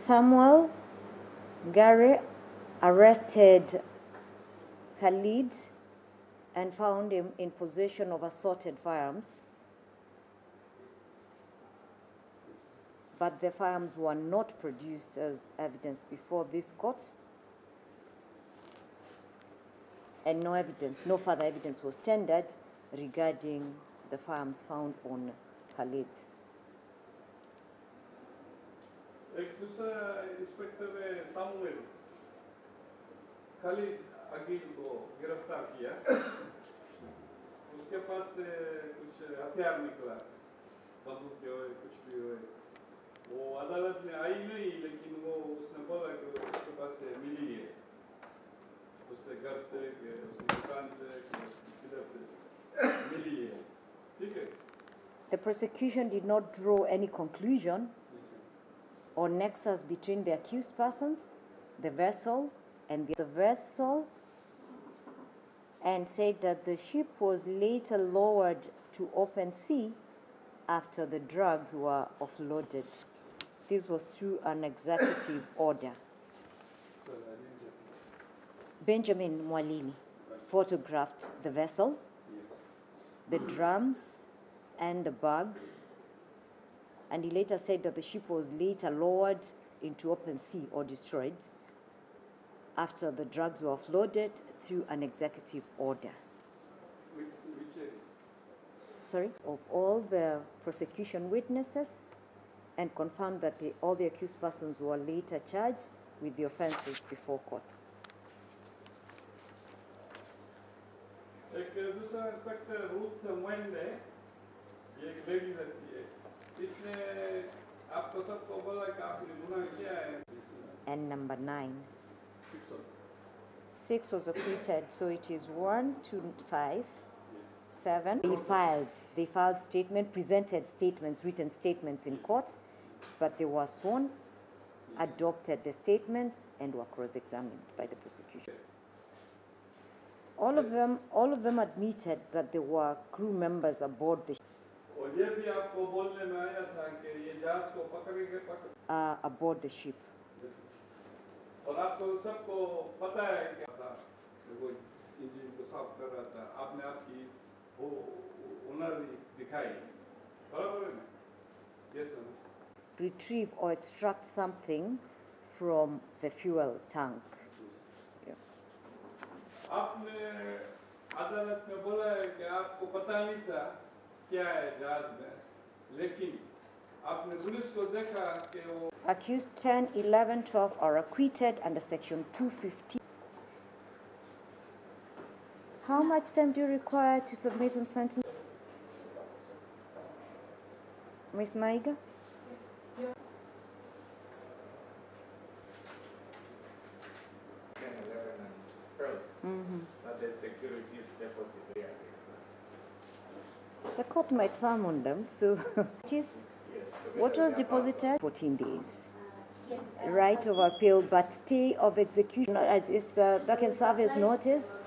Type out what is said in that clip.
Samuel Gary arrested Khalid and found him in possession of assorted firearms, but the firearms were not produced as evidence before this court, and no further evidence was tendered regarding the firearms found on Khalid. Inspector Samuel Khalid Agil को गिरफ्तार किया, उसके पास कुछ हथियार निकला, बंदूक हुए, कुछ भी हुए, वो अदालत में आई नहीं, लेकिन वो उसने बोला कि उसके पास मिली है, उससे घर से, उसकी दुकान से, किधर से मिली है, ठीक है? The prosecution did not draw any conclusion or nexus between the accused persons, the vessel, and the vessel, and said that the ship was later lowered to open sea after the drugs were offloaded. This was through an executive order. Benjamin Mwalini photographed the vessel, the drums, and the bags, and he later said that the ship was later lowered into open sea or destroyed after the drugs were offloaded to an executive order. Of all the prosecution witnesses, and confirmed that all the accused persons were later charged with the offenses before courts. And number 9. 6 was acquitted, so it is 1 to 5. Yes. 7. They filed statement, presented statements, written statements in court, but they were sworn, adopted the statements, and were cross-examined by the prosecution. All of them admitted that they were crew members aboard the ship. Retrieve or extract something from the fuel tank. Yeah. Accused 10, 11, 12 are acquitted under Section 250. How much time do you require to submit and sentence? Ms. Maiga? Yes. The court might summon them, so what was deposited? 14 days. Right of appeal, but stay of execution, that can serve as notice.